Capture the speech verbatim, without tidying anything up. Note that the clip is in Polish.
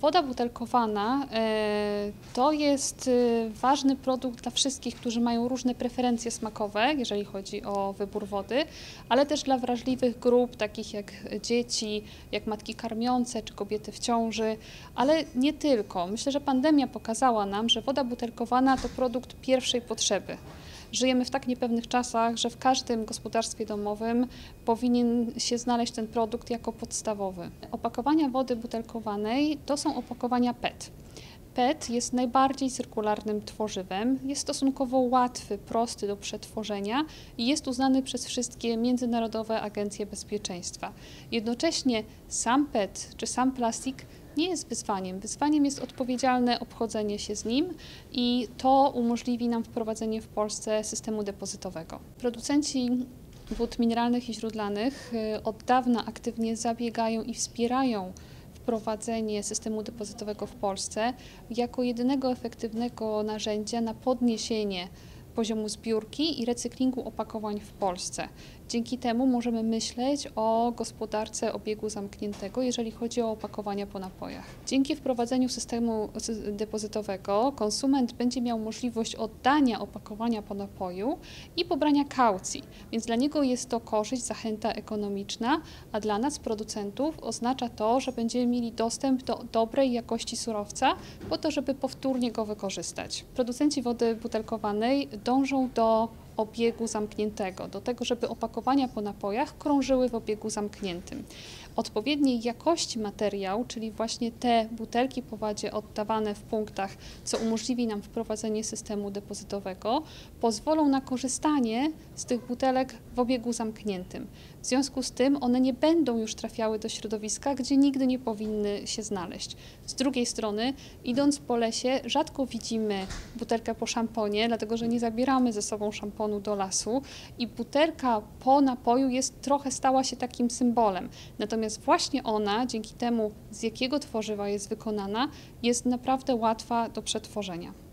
Woda butelkowana to jest ważny produkt dla wszystkich, którzy mają różne preferencje smakowe, jeżeli chodzi o wybór wody, ale też dla wrażliwych grup, takich jak dzieci, jak matki karmiące czy kobiety w ciąży, ale nie tylko. Myślę, że pandemia pokazała nam, że woda butelkowana to produkt pierwszej potrzeby. Żyjemy w tak niepewnych czasach, że w każdym gospodarstwie domowym powinien się znaleźć ten produkt jako podstawowy. Opakowania wody butelkowanej to są opakowania P E T. P E T jest najbardziej cyrkularnym tworzywem, jest stosunkowo łatwy, prosty do przetworzenia i jest uznany przez wszystkie międzynarodowe agencje bezpieczeństwa. Jednocześnie sam P E T czy sam plastik nie jest wyzwaniem. Wyzwaniem jest odpowiedzialne obchodzenie się z nim i to umożliwi nam wprowadzenie w Polsce systemu depozytowego. Producenci wód mineralnych i źródlanych od dawna aktywnie zabiegają i wspierają wprowadzenie systemu depozytowego w Polsce jako jedynego efektywnego narzędzia na podniesienie poziomu zbiórki i recyklingu opakowań w Polsce. Dzięki temu możemy myśleć o gospodarce obiegu zamkniętego, jeżeli chodzi o opakowania po napojach. Dzięki wprowadzeniu systemu depozytowego konsument będzie miał możliwość oddania opakowania po napoju i pobrania kaucji, więc dla niego jest to korzyść, zachęta ekonomiczna, a dla nas, producentów, oznacza to, że będziemy mieli dostęp do dobrej jakości surowca po to, żeby powtórnie go wykorzystać. Producenci wody butelkowanej dążą do obiegu zamkniętego, do tego, żeby opakowania po napojach krążyły w obiegu zamkniętym. Odpowiedniej jakości materiał, czyli właśnie te butelki po wadzie oddawane w punktach, co umożliwi nam wprowadzenie systemu depozytowego, pozwolą na korzystanie z tych butelek w obiegu zamkniętym. W związku z tym one nie będą już trafiały do środowiska, gdzie nigdy nie powinny się znaleźć. Z drugiej strony, idąc po lesie, rzadko widzimy butelkę po szamponie, dlatego że nie zabieramy ze sobą szamponu do lasu i butelka po napoju jest trochę stała się takim symbolem. Natomiast właśnie ona, dzięki temu, z jakiego tworzywa jest wykonana, jest naprawdę łatwa do przetworzenia.